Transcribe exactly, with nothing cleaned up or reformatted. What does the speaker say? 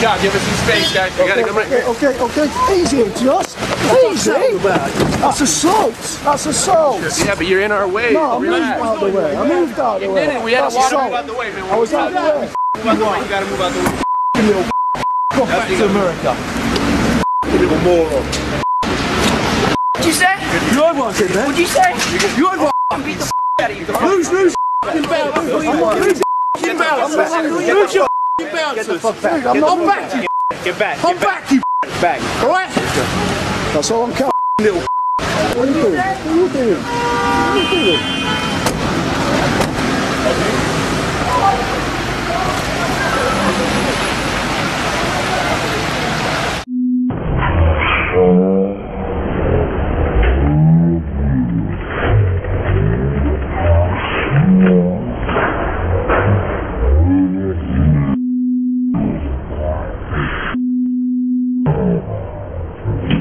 God, give us some space, guys. You okay, gotta come right here. Okay, okay, okay. Easy, just easy. That's assault. That's assault. Yeah, but you're in our way. No, I moved out of the way. I moved out of the way. You didn't. We had to walk out the way, man. I was out of the way. You gotta move out the way. You go back to America. You little moron. What'd you say? You're one, man. What'd you say? You're one. I'm gonna beat the f*** out of you. Lose, lose, f***ing bounces. Lose your f***ing bounces. Get the fuck back. I'm not back to you. Get back. I'm back to you. Back. Alright? That's all I'm counting, little f***. What are you doing? What are you doing? What are you doing?